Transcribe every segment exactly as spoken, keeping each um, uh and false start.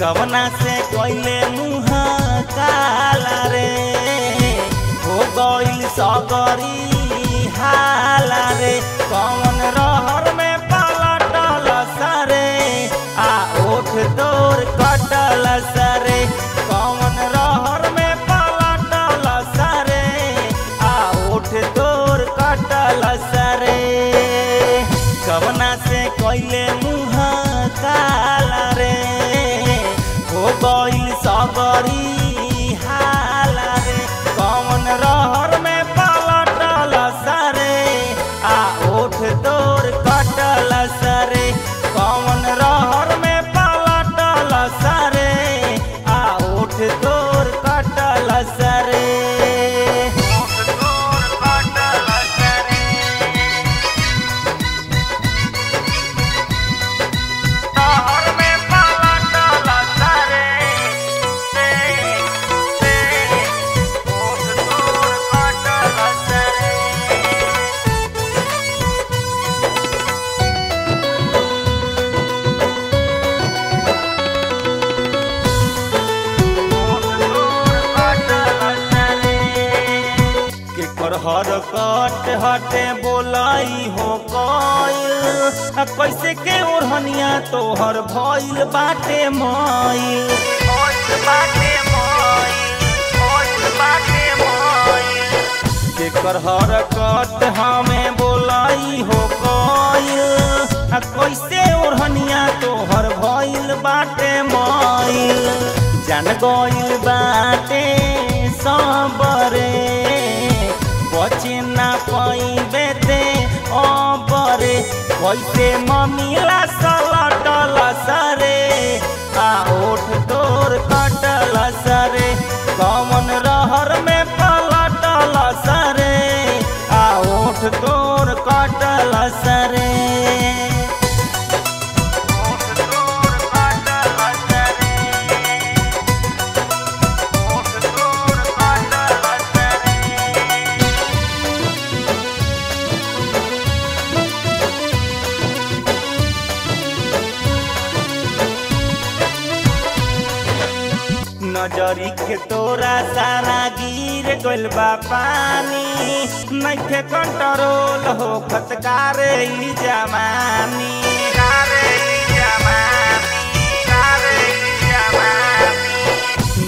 कवना से कइले मुँह काला रे हो गइल सगरी हाला रे कौन रहर में पलटल सरे आ ओठ तोर कटलस रे कौन रहर में पलटल सरे आ ओठ तोर कटलस रे कवना से कइले मुँह काला रे गइल सगरी हाला रे कौन रहर में पलटल सरे आ ओठ तोर कटलस रे कौन रहर में पलटल सरे आ ओठ तोर कटलस रे हर कट हटे बोलाई हो कइल कैसे के ओढ़निया तोहर भइल बाटे मइल केकर हर कट हमें बोलाई हो कइल कैसे ओढ़निया तोहर भइल बाटे मइल जान गइल बाटे सबरे बचना पैबे ते अबरे कैसे ममिला सलटल सरे आ ओठ तोर कटलस रे कौन रहर में पलटल सरे आ ओठ तोर कटलस रे नजरी के तोरा सारा गिर गइल बा पानी नइखे कंट्रोल होखत कारे ई जमानी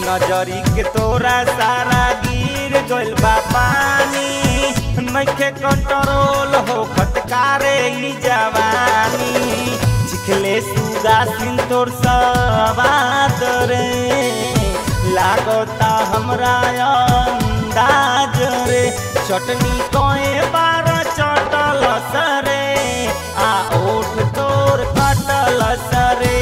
नजरी के तोरा सारा गिर गइल बा पानी नइखे कंट्रोल होखत कारे ई जवानी चिखले सुगा सिन तोर सवाद रे लागता हमरा अंदाज रे चटनी कोए बार चटल सरे आ ओठ तोर कटलस रे।